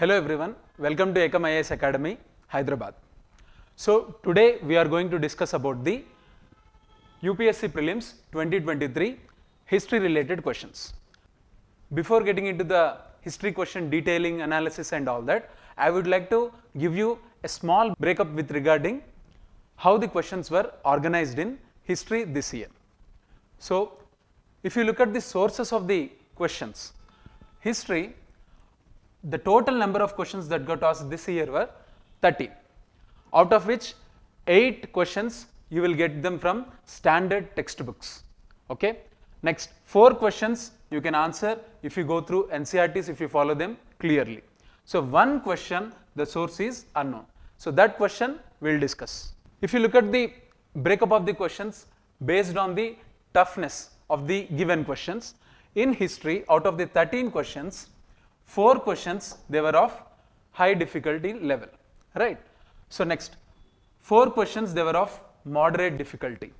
Hello everyone, welcome to Ekam IAS Academy, Hyderabad. So today we are going to discuss about the UPSC Prelims 2023 history related questions. Before getting into the history question detailing, analysis and all that, I would like to give you a small breakup with regarding how the questions were organized in history this year. So if you look at the sources of the questions, history, the total number of questions that got asked this year were 30, out of which 8 questions you will get them from standard textbooks. Okay. Next, 4 questions you can answer if you go through NCRTs, if you follow them clearly. So one question, the source is unknown. So that question we will discuss. If you look at the breakup of the questions based on the toughness of the given questions, in history out of the 13 questions, 4 questions they were of high difficulty level, right. So next, 4 questions they were of moderate difficulty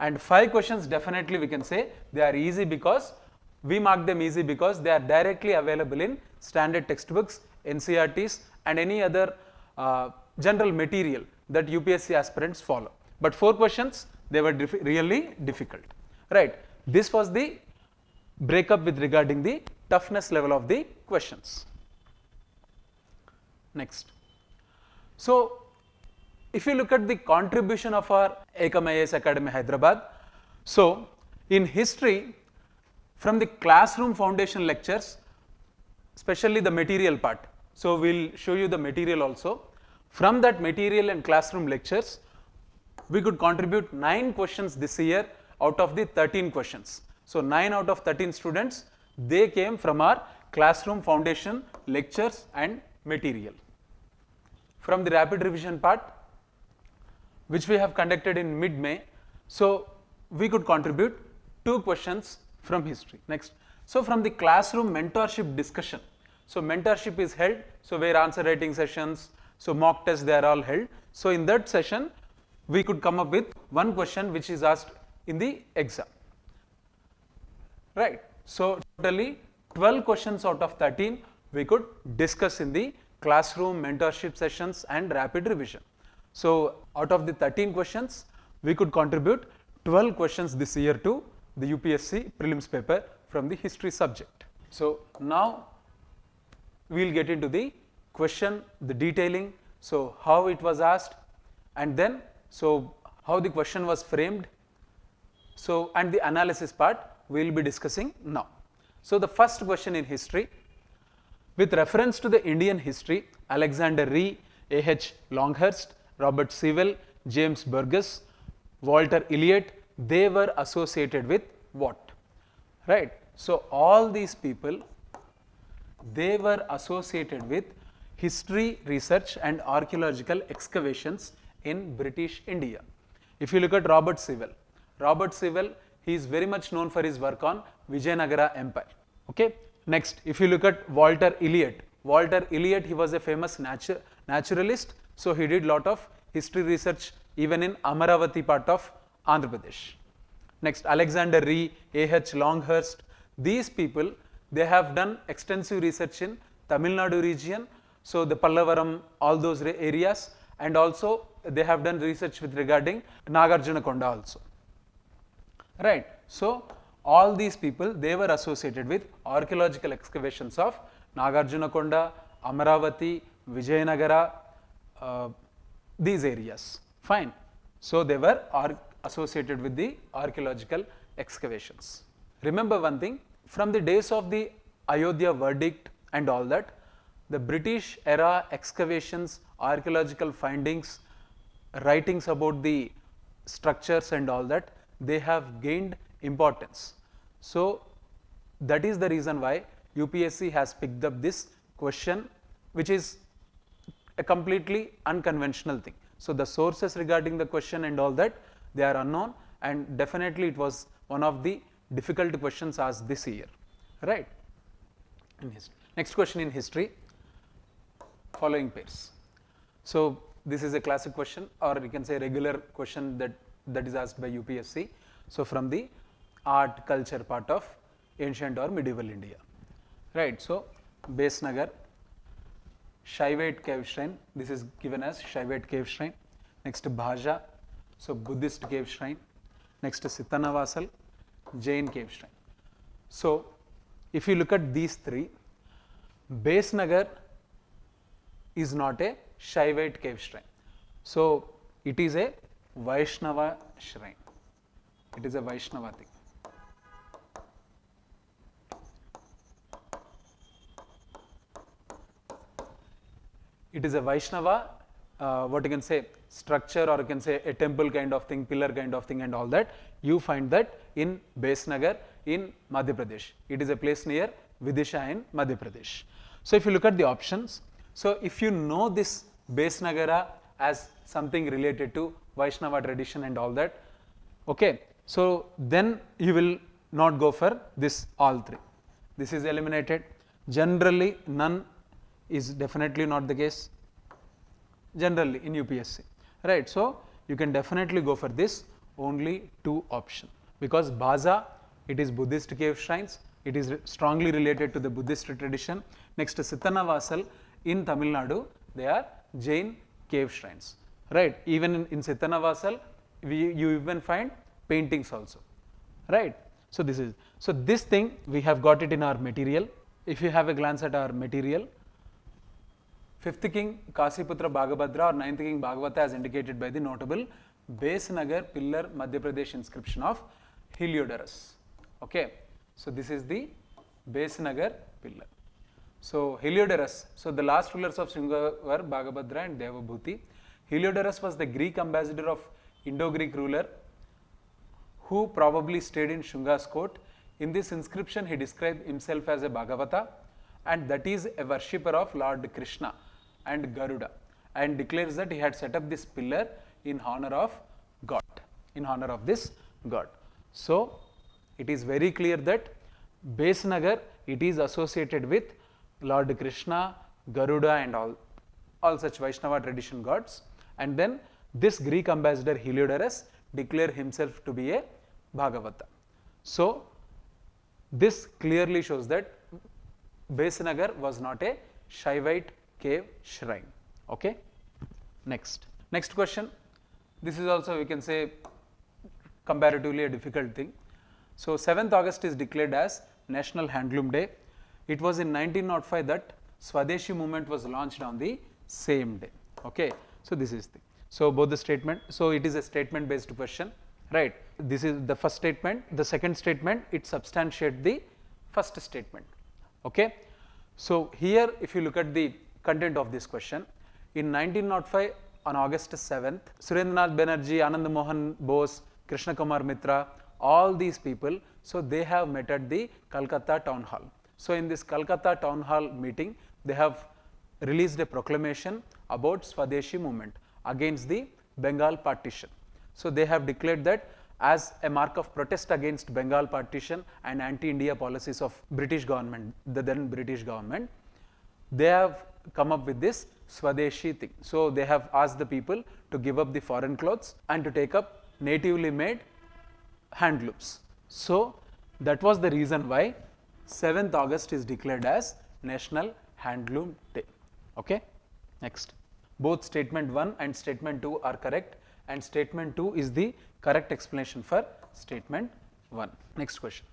and 5 questions definitely we can say they are easy, because we mark them easy because they are directly available in standard textbooks, NCRTs and any other general material that UPSC aspirants follow. But 4 questions they were really difficult, right. This was the breakup with regarding the toughness level of the questions. Next. So if you look at the contribution of our Ekam IAS Academy Hyderabad, so in history from the classroom foundation lectures, especially the material part, so we will show you the material also. From that material and classroom lectures, we could contribute 9 questions this year out of the 13 questions. So 9 out of 13 students, they came from our classroom foundation lectures and material. From the rapid revision part, which we have conducted in mid-May, so we could contribute 2 questions from history. Next, so from the classroom mentorship discussion, so mentorship is held, so where answer writing sessions, so mock tests, they are all held. So in that session, we could come up with 1 question which is asked in the exam, right. So totally 12 questions out of 13 we could discuss in the classroom mentorship sessions and rapid revision. So out of the 13 questions, we could contribute 12 questions this year to the UPSC prelims paper from the history subject. So now we will get into the question, the detailing, so how it was asked and then so how the question was framed, so and the analysis part we will be discussing now. So the first question in history, with reference to the Indian history, Alexander Ree, A.H. Longhurst, Robert Sewell, James Burgess, Walter Elliott, they were associated with what, right. So all these people, they were associated with history research and archaeological excavations in British India. If you look at Robert Sewell, he is very much known for his work on Vijayanagara Empire. Okay. Next, if you look at Walter Elliott, he was a famous naturalist. So he did lot of history research even in Amaravati part of Andhra Pradesh. Next, Alexander Ree, A.H. Longhurst, these people, they have done extensive research in Tamil Nadu region, so the Pallavaram, all those areas, and also they have done research with regarding Nagarjunacharya also, right. So all these people, they were associated with archaeological excavations of Nagarjunacharya, Amaravati, Vijayanagara, these areas, fine. So they were associated with the archaeological excavations. Remember one thing, from the days of the Ayodhya verdict and all that, the British era excavations, archaeological findings, writings about the structures and all that, they have gained importance. So that is the reason why UPSC has picked up this question, which is a completely unconventional thing. So the sources regarding the question and all that, they are unknown, and definitely it was one of the difficult questions asked this year, right. Next question in history, following pairs. So this is a classic question, or you can say regular question that is asked by UPSC. So from the art culture part of ancient or medieval India, right. So Besnagar, Shaivite cave shrine, this is given as Shaivite cave shrine. Next Bhaja, so Buddhist cave shrine. Next Sittanavasal, Jain cave shrine. So if you look at these three, Besnagar is not a Shaivite cave shrine. So it is a Vaishnava shrine. It is a Vaishnava thing. It is a Vaishnava, what you can say, structure, or you can say a temple kind of thing, pillar kind of thing and all that. You find that in Besnagar in Madhya Pradesh. It is a place near Vidisha in Madhya Pradesh. So if you look at the options, so if you know this Besnagara as something related to Vaishnava tradition and all that, okay, so then you will not go for this all three. This is eliminated. Generally none is definitely not the case, generally in UPSC, right. So you can definitely go for this only two option, because Bhaja, it is Buddhist cave shrines, it is strongly related to the Buddhist tradition. Next Sittanavasal in Tamil Nadu, they are Jain cave shrines, right. Even in Sittanavasal you even find paintings also, right. So this is, so this thing we have got it in our material. If you have a glance at our material, 5th king Kasiputra Bhagabhadra or 9th king Bhagavata as indicated by the notable Besnagar pillar Madhya Pradesh inscription of Heliodorus. Okay. So this is the Besnagar pillar. So Heliodorus, so the last rulers of Shunga were Bhagabhadra and Devabhuti. Heliodorus was the Greek ambassador of Indo-Greek ruler who probably stayed in Shunga's court. In this inscription he described himself as a Bhagavata, and that is a worshipper of Lord Krishna and Garuda, and declares that he had set up this pillar in honor of God, in honor of this God. So it is very clear that Besnagar, it is associated with Lord Krishna, Garuda and all such Vaishnava tradition gods, and then this Greek ambassador Heliodorus declared himself to be a Bhagavata. So this clearly shows that Besnagar was not a Shaivite cave shrine. Okay. Next question. This is also, we can say, comparatively a difficult thing. So 7th August is declared as National Handloom Day. It was in 1905 that Swadeshi movement was launched on the same day. Okay. So this is the, so both the statement, so it is a statement based question, right. This is the first statement, the second statement, it substantiates the first statement. Okay. So here if you look at the content of this question, in 1905 on August 7th, Surendranath Banerjee, Anand Mohan Bose, Krishna Kumar Mitra, all these people, so they have met at the Kolkata town hall. So in this Kolkata town hall meeting, they have released a proclamation about Swadeshi movement against the Bengal partition. So they have declared that as a mark of protest against Bengal partition and anti-India policies of British government, the then British government, they have come up with this Swadeshi thing. So they have asked the people to give up the foreign clothes and to take up natively made hand loops. So that was the reason why 7th August is declared as National Handloom Day. Okay. Next, both statement 1 and statement 2 are correct, and statement 2 is the correct explanation for statement 1. Next question,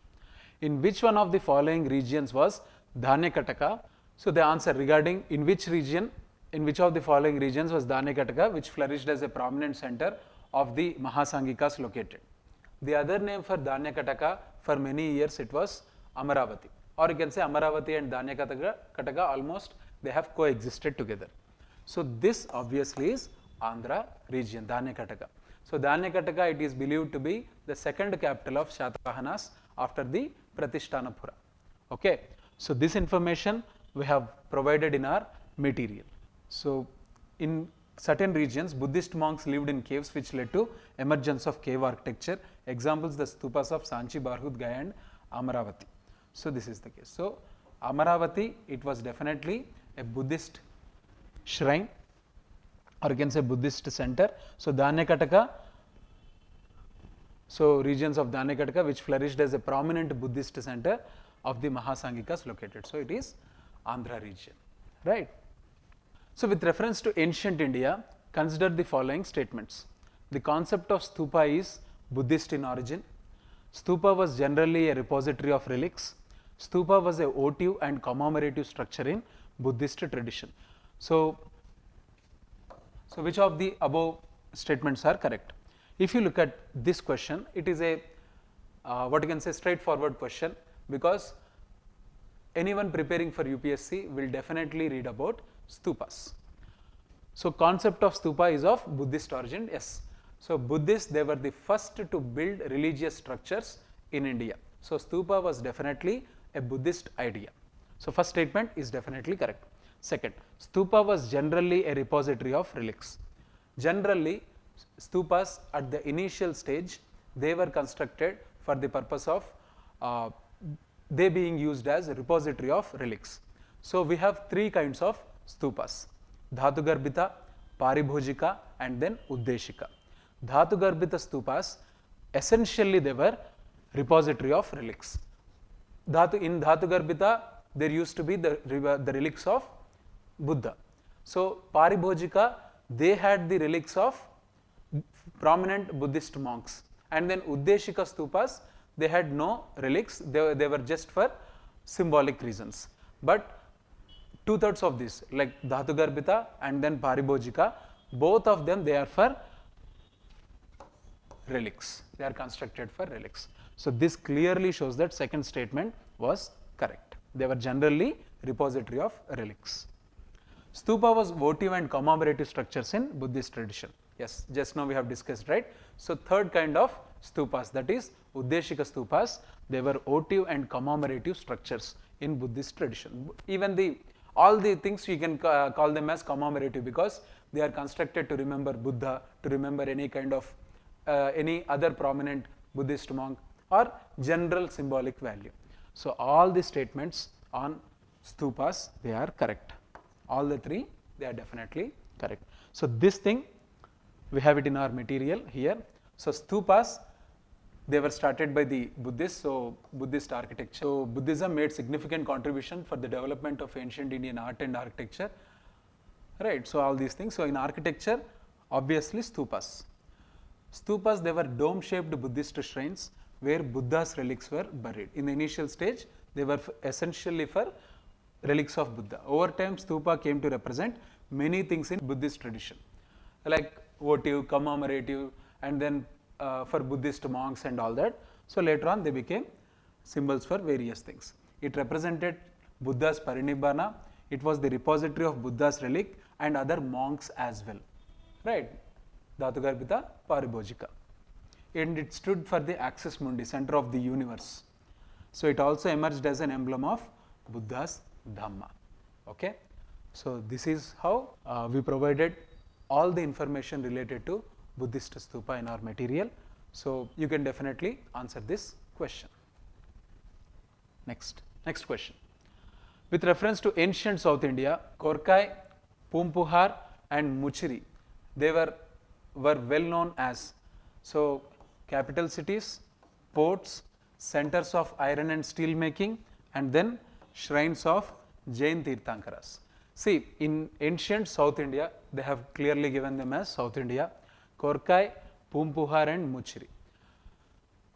in which one of the following regions was Dhanyakataka? So the answer regarding in which region, in which of the following regions was Dhanyakataka, which flourished as a prominent center of the Mahasanghikas, located. The other name for Dhanyakataka for many years it was Amaravati, or you can say Amaravati and Dhanyakataka almost they have coexisted together. So this obviously is Andhra region, Dhanyakataka. So Dhanyakataka, it is believed to be the second capital of Shatavahanas after the Pratishthanapura. Okay. So this information we have provided in our material. So in certain regions Buddhist monks lived in caves which led to emergence of cave architecture. Examples, the stupas of Sanchi, Barhut, Gaya and Amaravati. So this is the case. So Amaravati, it was definitely a Buddhist shrine, or you can say Buddhist center. So Dhanyakataka, so regions of Dhanyakataka which flourished as a prominent Buddhist center of the Mahasanghikas, located. So it is Andhra region, right. So, with reference to ancient India, consider the following statements. The concept of stupa is Buddhist in origin. Stupa was generally a repository of relics. Stupa was a votive and commemorative structure in Buddhist tradition. So which of the above statements are correct? If you look at this question, it is a what you can say straightforward question, because anyone preparing for UPSC will definitely read about stupas. So concept of stupa is of Buddhist origin, yes. So Buddhists, they were the first to build religious structures in India. So stupa was definitely a Buddhist idea. So first statement is definitely correct. Second, stupa was generally a repository of relics. Generally, stupas at the initial stage, they were constructed for the purpose of they being used as a repository of relics. So we have three kinds of stupas: Dhatugarbita, Paribhogika, and then Uddeshika. Dhatugarbita stupas, essentially they were repository of relics. In Dhatugarbita, there used to be the relics of Buddha. So Paribhogika, they had the relics of prominent Buddhist monks, and then Uddeshika stupas, they had no relics, they were just for symbolic reasons. But 2/3 of this, like Dhatugarbita and then Paribhogika, both of them, they are for relics, they are constructed for relics. So this clearly shows that second statement was correct. They were generally repository of relics. Stupa was votive and commemorative structures in Buddhist tradition. Yes, just now we have discussed, right? So third kind of stupas, that is Uddeshika stupas, they were votive and commemorative structures in Buddhist tradition. Even all the things we can call them as commemorative, because they are constructed to remember Buddha, to remember any kind of any other prominent Buddhist monk, or general symbolic value. So all the statements on stupas, they are correct. All the three, they are definitely correct. So this thing, we have it in our material here. So stupas, they were started by the Buddhists, so Buddhist architecture. So Buddhism made significant contribution for the development of ancient Indian art and architecture, right? So all these things. So in architecture, obviously stupas. Stupas, they were dome-shaped Buddhist shrines where Buddha's relics were buried. In the initial stage, they were essentially for relics of Buddha. Over time, stupa came to represent many things in Buddhist tradition, like votive, commemorative, and then for Buddhist monks and all that. So later on, they became symbols for various things. It represented Buddha's parinibbana. It was the repository of Buddha's relic and other monks as well, right? Dhatugarbita, Paribhogika. And it stood for the axis mundi, center of the universe. So it also emerged as an emblem of Buddha's Dhamma. Okay? So this is how we provided all the information related to Buddhist stupa in our material. So you can definitely answer this question. Next question. With reference to ancient South India, Korkai, Puhar, and Muziris, they were well known as, so capital cities, ports, centers of iron and steel making, and then shrines of Jain Tirthankaras. See, in ancient South India, they have clearly given them as South India, Korkai, Puhar, and Muziris.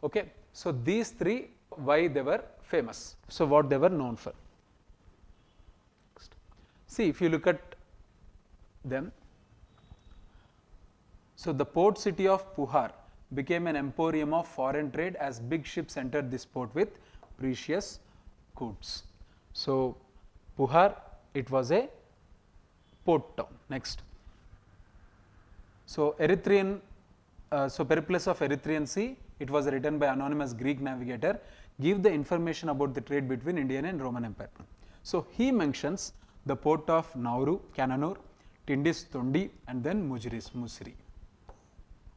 Okay, so these three, why they were famous, so what they were known for. Next. See, if you look at them, so the port city of Puhar became an emporium of foreign trade as big ships entered this port with precious goods. So Puhar, it was a port town. Next. So Erythrian, so Periplus of Erythrian Sea, it was written by anonymous Greek navigator, give the information about the trade between Indian and Roman Empire. So he mentions the port of Nauru, Kannanur, Tindis, Tondi, and then Muziris, Muziris.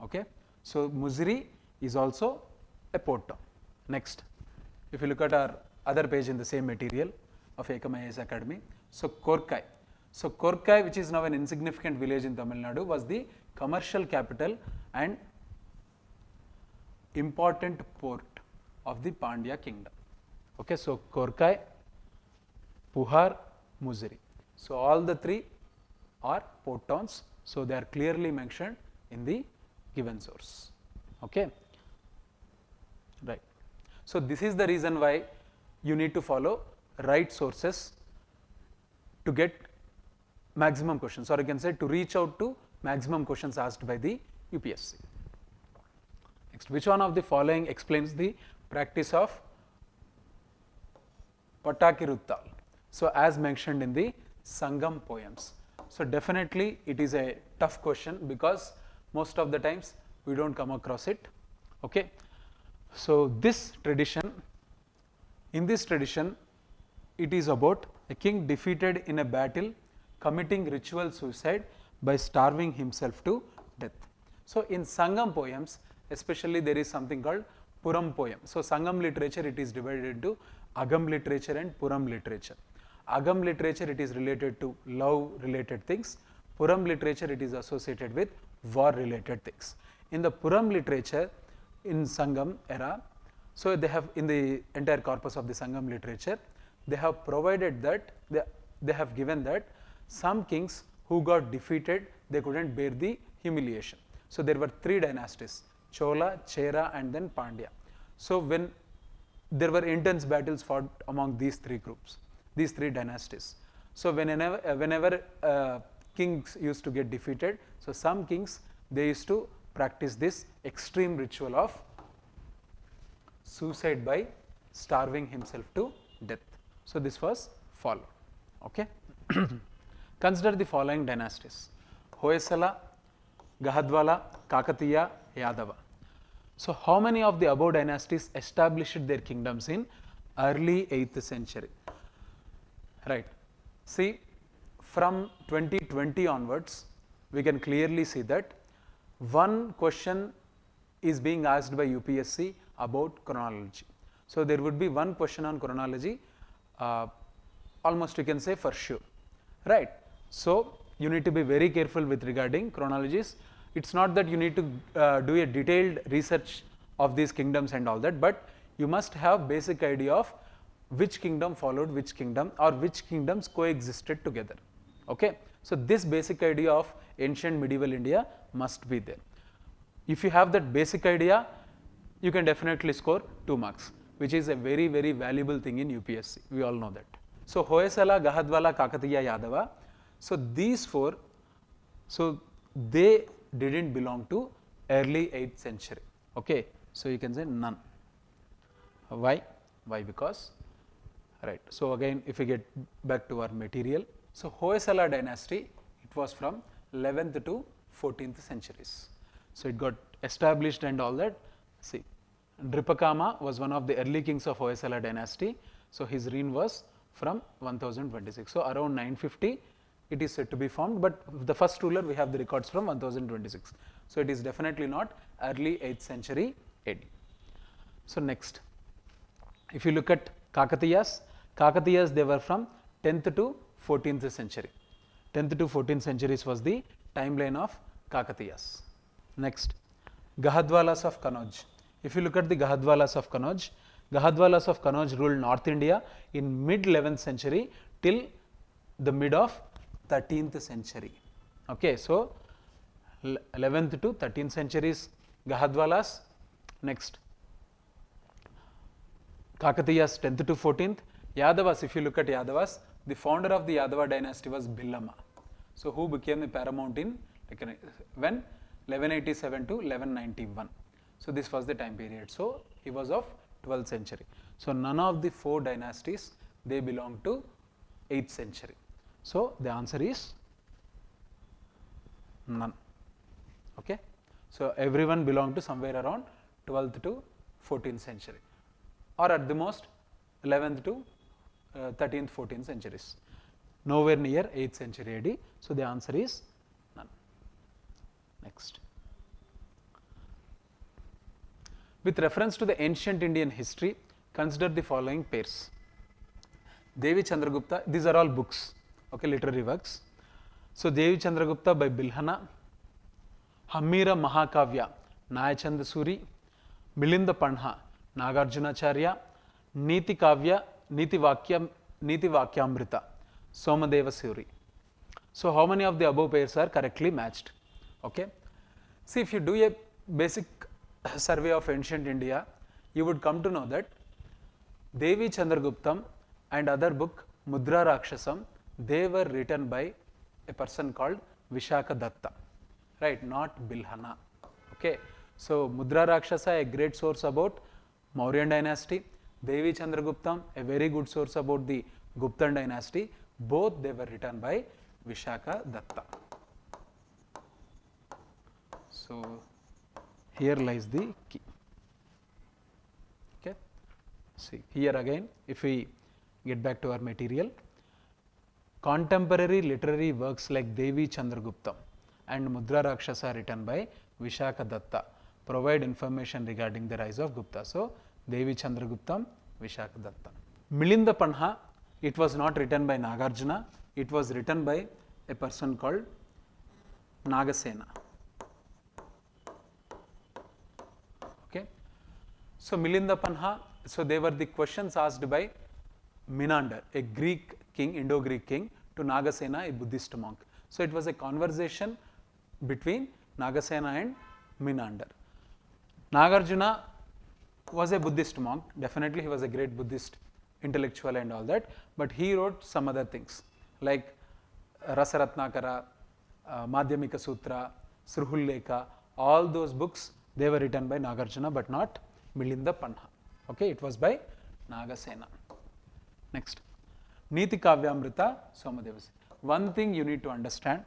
Okay. So Muziris is also a port town. Next, if you look at our other page in the same material of Ekam IAS Academy, so Korkai. So Korkai, which is now an insignificant village in Tamil Nadu, was the commercial capital and important port of the Pandya kingdom. Okay, so Korkai, Puhar, Muziris. So all the three or port towns. So, they are clearly mentioned in the given source. Okay. Right. So, this is the reason why you need to follow right sources to get maximum questions, or you can say to reach out to maximum questions asked by the UPSC. Next, which one of the following explains the practice of Patakiruttal? So, as mentioned in the Sangam poems. So, definitely it is a tough question because most of the times we do not come across it. Okay. So, in this tradition it is about a king defeated in a battle committing ritual suicide by starving himself to death. So, in Sangam poems especially there is something called Puram poem. So, Sangam literature it is divided into Agam literature and Puram literature. Agam literature it is related to love related things, Puram literature it is associated with war related things. In the Puram literature in Sangam era, so they have in the entire corpus of the Sangam literature, they have provided that they have given that some kings who got defeated they could not bear the humiliation. So, there were three dynasties, Chola, Chera and then Pandya. So, when there were intense battles fought among these three groups, these three dynasties. So, whenever kings used to get defeated, so some kings they used to practice this extreme ritual of suicide by starving himself to death. So, this was followed. Okay. Consider the following dynasties: Hoysala, Gahadavala, Kakatiya, Yadava. So, how many of the above dynasties established their kingdoms in early 8th century? Right. See, from 2020 onwards, we can clearly see that one question is being asked by UPSC about chronology. So, there would be one question on chronology almost you can say for sure, right. So, you need to be very careful with regarding chronologies. It is not that you need to do a detailed research of these kingdoms and all that, but you must have basic idea of which kingdom followed which kingdom or which kingdoms coexisted together. Okay. So, this basic idea of ancient medieval India must be there. If you have that basic idea, you can definitely score 2 marks, which is a very valuable thing in UPSC, we all know that. So, Hoysala, Gahadavala, Kakatiya, Yadava, so these 4, so they did not belong to early 8th century. Okay. So, you can say none. Why? Why? Because, right. So, again if we get back to our material, so Hoysala dynasty it was from 11th to 14th centuries. So, it got established and all that. See, Nripakama was one of the early kings of Hoysala dynasty. So, his reign was from 1026. So, around 950 it is said to be formed, but the first ruler we have the records from 1026. So, it is definitely not early 8th century AD. So, next if you look at Kakatiyas, Kakatiyas they were from 10th to 14th century. 10th to 14th centuries was the timeline of Kakatiyas. Next, Gahadwalas of Kanauj. If you look at the Gahadwalas of Kanauj, Gahadwalas of Kanauj ruled North India in mid 11th century till the mid of 13th century. Okay, so, 11th to 13th centuries Gahadwalas. Next, Kakatiyas 10th to 14th. Yadavas, if you look at Yadavas, the founder of the Yadava dynasty was Billama. So, who became the paramount in when? 1187 to 1191. So, this was the time period. So, he was of 12th century. So, none of the 4 dynasties they belong to 8th century. So, the answer is none. Okay. So, everyone belonged to somewhere around 12th to 14th century or at the most 11th to 13th, 14th centuries, nowhere near 8th century AD. So, the answer is none. Next. With reference to the ancient Indian history, consider the following pairs. Devichandragupta, these are all books, okay, literary works. So, Devichandragupta by Bilhana, Hammira Mahakavya, Nayachand Suri, Milinda Panha, Nagarjunacharya, Niti Kavya, Nitivakyamrita, Somadeva Suri. So how many of the above pairs are correctly matched? Okay. See, if you do a basic survey of ancient India, you would come to know that Devichandraguptam and other book Mudra Rakshasam, they were written by a person called Vishakhadatta, right, not Bilhana. Okay. So Mudra Rakshasa, a great source about Mauryan dynasty, Devichandraguptam, a very good source about the Guptan dynasty, both they were written by Vishakhadatta. So here lies the key. Okay. See, here again, if we get back to our material, contemporary literary works like Devichandraguptam and Mudra Rakshasa written by Vishakhadatta provide information regarding the rise of Gupta. So, Devichandraguptam, Vishakhadatta. Milinda Panha, it was not written by Nagarjuna, it was written by a person called Nagasena. Okay. So, Milinda Panha, so they were the questions asked by Menander, a Greek king, Indo-Greek king, to Nagasena, a Buddhist monk. So, it was a conversation between Nagasena and Menander. Nagarjuna was a Buddhist monk, definitely he was a great Buddhist intellectual and all that, but he wrote some other things like Rasaratnakara, Madhyamika Sutra, Sruhulleka, all those books, they were written by Nagarjuna but not Milinda Panha. Okay, it was by Nagasena. Next, Nitivakyamrita Somadevasi. One thing you need to understand,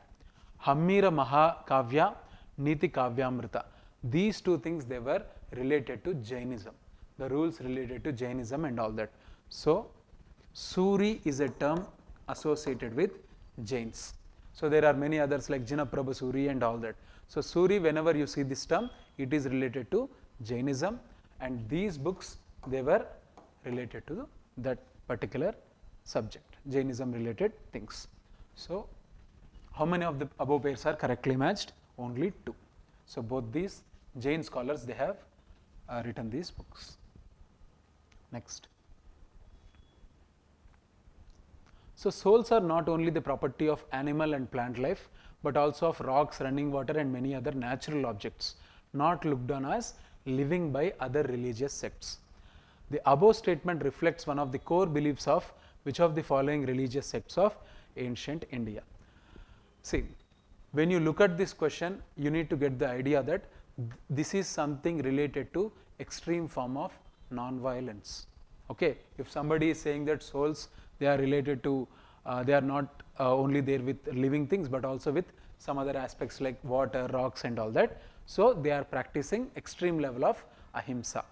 Hammira Mahakavya, Nitivakyamrita, these two things they were related to Jainism, the rules related to Jainism and all that. So, Suri is a term associated with Jains. So, there are many others like Jinaprabha Suri and all that. So, Suri, whenever you see this term, it is related to Jainism, and these books they were related to that particular subject, Jainism related things. So, how many of the above pairs are correctly matched? Only two. So, both these Jain scholars they have written these books. Next. So, souls are not only the property of animal and plant life, but also of rocks, running water and many other natural objects, not looked on as living by other religious sects. The above statement reflects one of the core beliefs of which of the following religious sects of ancient India. See, when you look at this question, you need to get the idea that this is something related to extreme form of non-violence. Okay. If somebody is saying that souls they are related to, they are not only there with living things, but also with some other aspects like water, rocks and all that. So, they are practicing extreme level of ahimsa.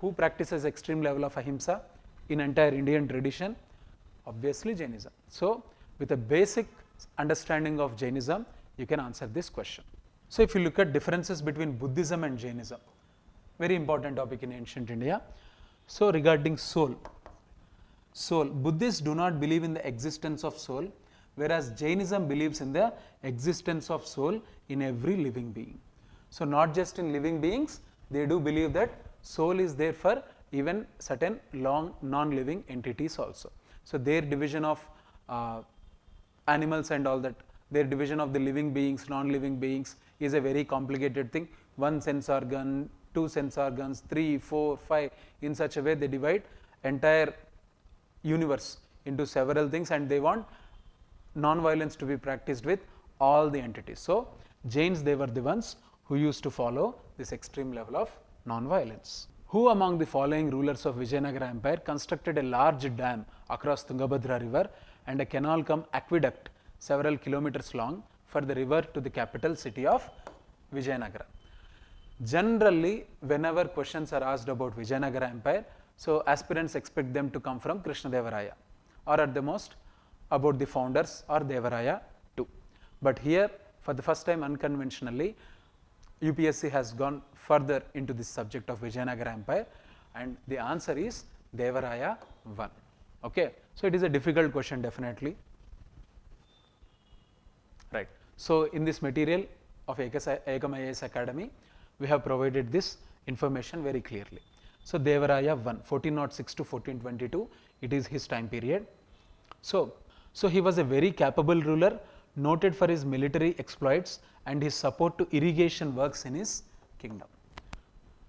Who practices extreme level of ahimsa in entire Indian tradition? Obviously, Jainism. So, with a basic understanding of Jainism, you can answer this question. So, if you look at differences between Buddhism and Jainism, very important topic in ancient India. So, regarding soul, Buddhists do not believe in the existence of soul, whereas Jainism believes in the existence of soul in every living being. So, not just in living beings, they do believe that soul is there for even certain long non-living entities also. So, their division of animals and all that, their division of the living beings, non-living beings is a very complicated thing. One sense organ, two sense organs, 3, 4, 5, in such a way they divide entire universe into several things, and they want non-violence to be practiced with all the entities. So, Jains they were the ones who used to follow this extreme level of non-violence. Who among the following rulers of Vijayanagara Empire constructed a large dam across Tungabhadra River and a canal cum aqueduct several kilometers long for the river to the capital city of Vijayanagara? Generally, whenever questions are asked about Vijayanagara Empire, so aspirants expect them to come from Krishna Devaraya or at the most about the founders or Devaraya II. But here for the first time unconventionally, UPSC has gone further into this subject of Vijayanagara Empire, and the answer is Devaraya I. Okay. So, it is a difficult question definitely. Right. So, in this material of Ekam IAS Academy, we have provided this information very clearly. So, Devaraya I, 1406 to 1422, it is his time period. So, he was a very capable ruler noted for his military exploits and his support to irrigation works in his kingdom.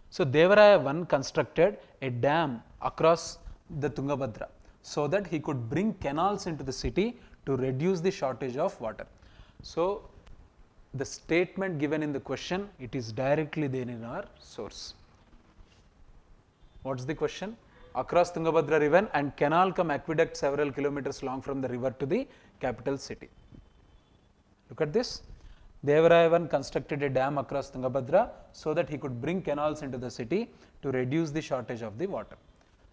So, Devaraya I constructed a dam across the Tungabhadra so that he could bring canals into the city to reduce the shortage of water. So, the statement given in the question, it is directly there in our source. What is the question? Across Tungabhadra river and canal cum aqueduct several kilometers long from the river to the capital city. Look at this. Devaraya I constructed a dam across Tungabhadra so that he could bring canals into the city to reduce the shortage of the water.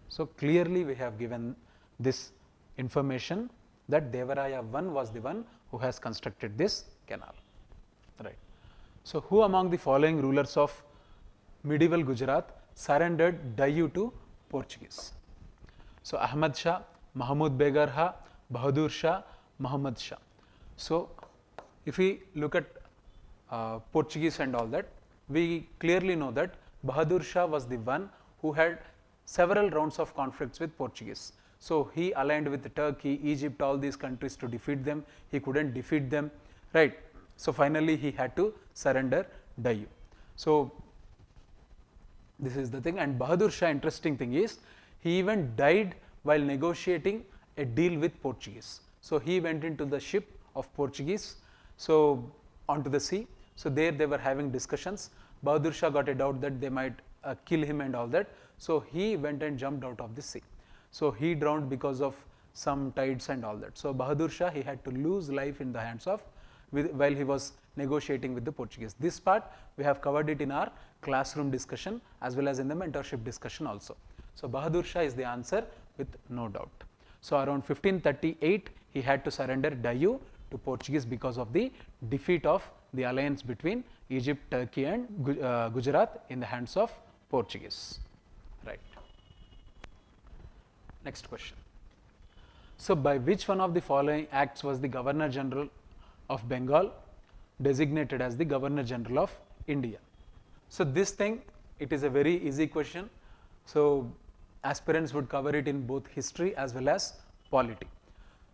So, clearly we have given this information that Devaraya I was the one who has constructed this canal. Right. So, who among the following rulers of medieval Gujarat surrendered Diu to Portuguese? So, Ahmad Shah, Mahmud Begharha, Bahadur Shah, Muhammad Shah. So, if we look at Portuguese and all that, we clearly know that Bahadur Shah was the one who had several rounds of conflicts with Portuguese. So, he aligned with Turkey, Egypt, all these countries to defeat them. He could not defeat them, right. So, finally, he had to surrender Diu. So, this is the thing, and Bahadur Shah, interesting thing is, he even died while negotiating a deal with Portuguese. So, he went into the ship of Portuguese, so onto the sea. So, there they were having discussions. Bahadur Shah got a doubt that they might kill him and all that. So, he went and jumped out of the sea. So, he drowned because of some tides and all that. So, Bahadur Shah, he had to lose life in the hands of while he was negotiating with the Portuguese. This part we have covered it in our classroom discussion as well as in the mentorship discussion also. So, Bahadur Shah is the answer with no doubt. So, around 1538 he had to surrender Diu to Portuguese because of the defeat of the alliance between Egypt, Turkey and Gujarat in the hands of Portuguese. Right. Next question. So, by which one of the following acts was the Governor General of Bengal designated as the Governor General of India? So, this thing, it is a very easy question. So, aspirants would cover it in both history as well as polity.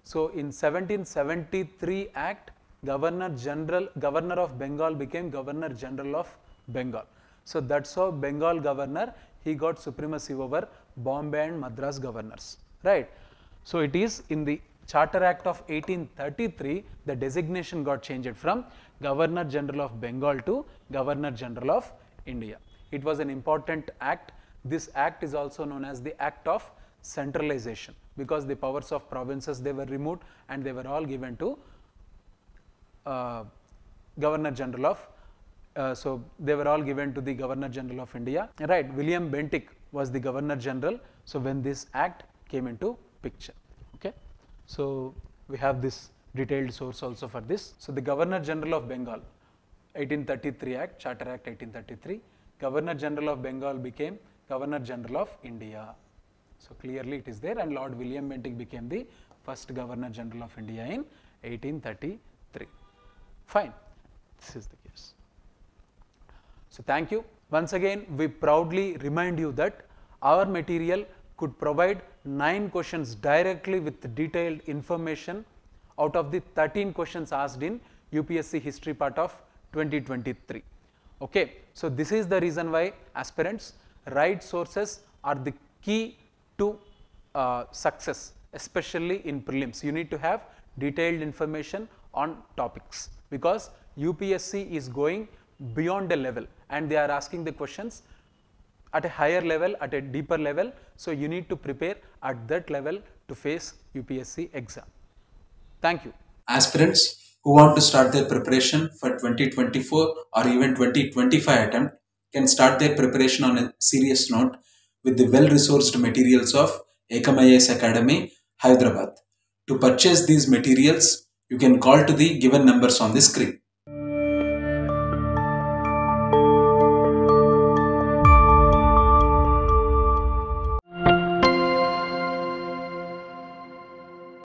So, in 1773 Act, Governor of Bengal became Governor General of Bengal. So, that is how Bengal Governor, he got supremacy over Bombay and Madras governors, right. So, it is in the Charter Act of 1833, the designation got changed from Governor General of Bengal to Governor General of India. It was an important act. This act is also known as the Act of Centralization, because the powers of provinces, they were removed and they were all given to Governor General of the Governor General of India. Right, William Bentinck was the Governor General. So, when this act came into picture. So, we have this detailed source also for this. So, the Governor General of Bengal, 1833 Act, Charter Act 1833, Governor General of Bengal became Governor General of India. So, clearly it is there, and Lord William Bentinck became the first Governor General of India in 1833. Fine, this is the case. So, thank you. Once again, we proudly remind you that our material could provide 9 questions directly with detailed information out of the 13 questions asked in UPSC history part of 2023. Okay. So, this is the reason why aspirants, right sources are the key to success, especially in prelims. You need to have detailed information on topics, because UPSC is going beyond a level and they are asking the questions at a higher level, at a deeper level. So, you need to prepare at that level to face UPSC exam. Thank you. Aspirants who want to start their preparation for 2024 or even 2025 attempt can start their preparation on a serious note with the well-resourced materials of Ekam IAS Academy, Hyderabad. To purchase these materials, you can call to the given numbers on the screen.